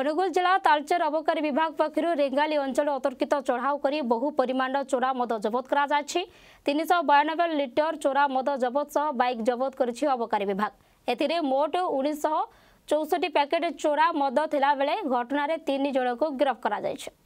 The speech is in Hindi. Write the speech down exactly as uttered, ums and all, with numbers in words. अनुगुल जिला तालचेर अबकारी विभाग पक्षर रेंगाली अंचल अतर्कित चढ़ाऊ कर बहु परिमाण चोरा मद जबत तीन सौ बानवे लिटर चोरा मद जबत सह बाइक जबत करछि अबकारी विभाग। एथिरे मोट उन्नीस सौ चौसठ पैकेट चोरा मद थिला बेले घटनारे तीन जणको गिरफ्त करा जायछि।